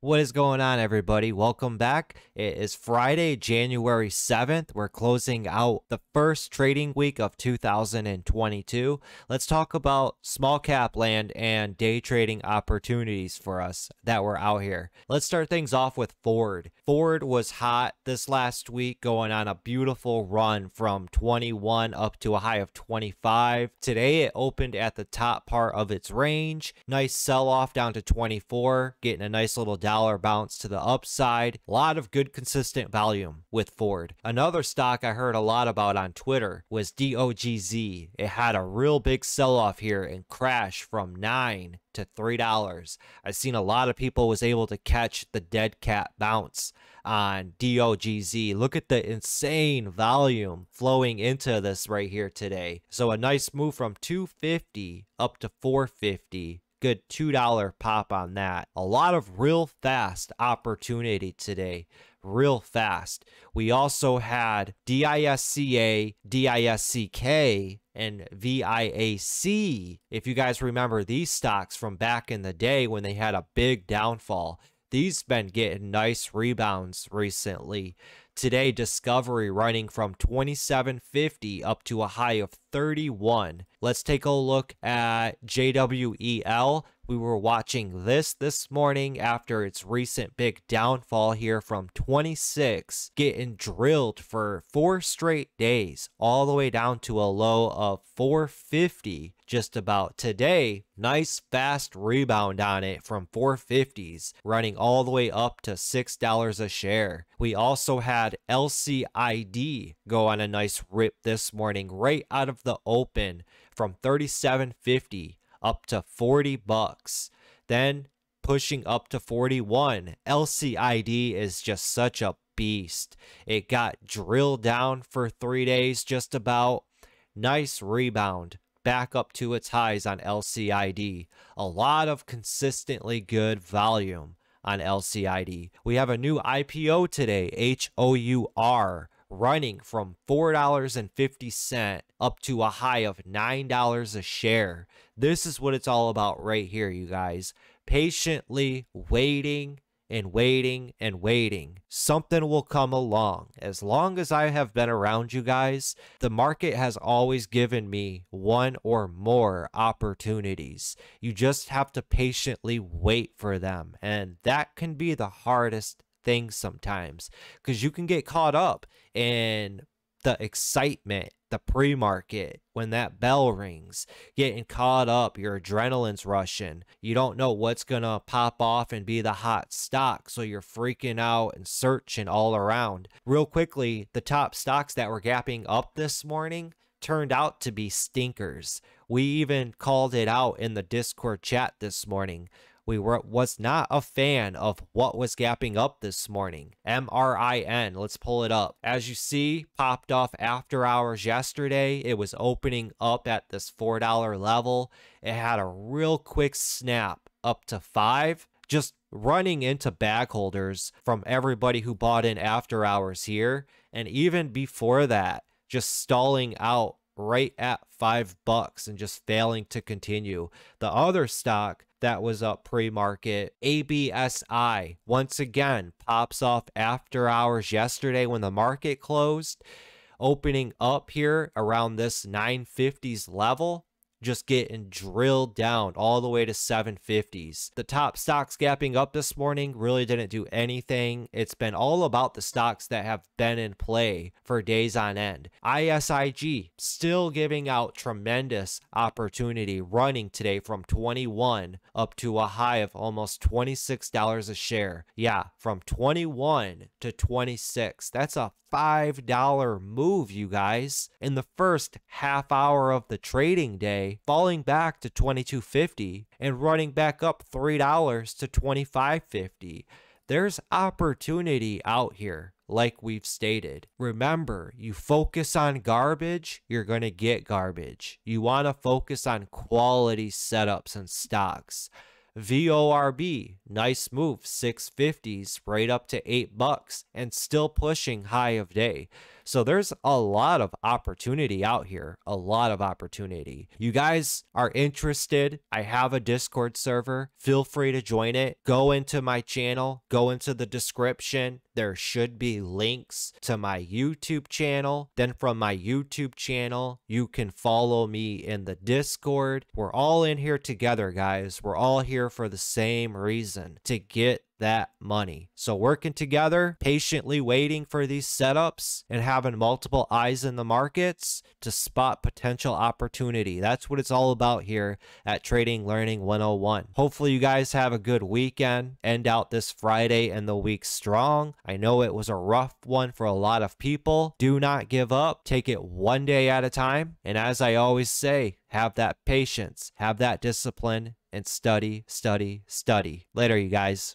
What is going on, everybody? Welcome back. It is Friday, January 7th. We're closing out the first trading week of 2022. Let's talk about small cap land and day trading opportunities for us that were out here. Let's start things off with Ford. Ford was hot this last week, going on a beautiful run from 21 up to a high of 25. Today, it opened at the top part of its range. Nice sell-off down to 24, getting a nice little dollar bounce to the upside. A lot of good consistent volume with Ford. Another stock I heard a lot about on Twitter was DOGZ. It had a real big sell-off here and crash from $9 to $3. I've seen a lot of people was able to catch the dead cat bounce on DOGZ. Look at the insane volume flowing into this right here today. So a nice move from $2.50 up to $4.50. Good $2 pop on that. A lot of real fast opportunity today. Real fast. We also had DISCA, DISCK, and VIAC. If you guys remember these stocks from back in the day when they had a big downfall, these been getting nice rebounds recently. Today, Discovery running from $27.50 up to a high of $31. Let's take a look at JWEL. We were watching this morning after its recent big downfall here from 26, getting drilled for 4 straight days, all the way down to a low of $4.50 just about today. Nice fast rebound on it from $4.50s, running all the way up to $6 a share. We also had LCID go on a nice rip this morning right out of the open from $37.50 up to $40, then pushing up to $41. LCID is just such a beast. It got drilled down for 3 days just about. Nice rebound back up to its highs on LCID. A lot of consistently good volume on LCID. We have a new IPO today, HOUR, running from $4.50 up to a high of $9 a share. This is what it's all about right here, you guys. Patiently waiting and waiting and waiting. Something will come along. As long as I have been around, you guys, the market has always given me one or more opportunities. You just have to patiently wait for them. And that can be the hardest thing sometimes, because you can get caught up in the excitement, the pre-market, when that bell rings, getting caught up, your adrenaline's rushing. You don't know what's gonna pop off and be the hot stock, so you're freaking out and searching all around. Real quickly, the top stocks that were gapping up this morning turned out to be stinkers. We even called it out in the Discord chat this morning. We was not a fan of what was gapping up this morning. MRIN, let's pull it up. As you see, popped off after hours yesterday. It was opening up at this $4 level. It had a real quick snap up to $5, just running into bag holders from everybody who bought in after hours here. And even before that, just stalling out right at $5 and just failing to continue. The other stock that was up pre-market, ABSI, once again pops off after hours yesterday when the market closed, opening up here around this 950s level, just getting drilled down all the way to 750s. The top stocks gapping up this morning really didn't do anything. It's been all about the stocks that have been in play for days on end. ISIG still giving out tremendous opportunity, running today from 21 up to a high of almost $26 a share. Yeah, from 21 to 26. That's a $5 move, you guys, in the first half hour of the trading day, falling back to $22.50 and running back up $3 to $25.50. There's opportunity out here, like we've stated. Remember, you focus on garbage, you're going to get garbage. You want to focus on quality setups and stocks. VORB, nice move, 650s right up to $8 and still pushing high of day. So there's a lot of opportunity out here, a lot of opportunity. You guys are interested, I have a Discord server. Feel free to join it. Go into my channel, go into the description. There should be links to my YouTube channel. Then from my YouTube channel, you can follow me in the Discord. We're all in here together, guys. We're all here for the same reason, to get that money. So working together, patiently waiting for these setups and having multiple eyes in the markets to spot potential opportunity. That's what it's all about here at Trading Learning 101. Hopefully you guys have a good weekend. End out this Friday and the week strong. I know it was a rough one for a lot of people. Do not give up. Take it one day at a time. And as I always say, have that patience, have that discipline, and study, study, study. Later, you guys.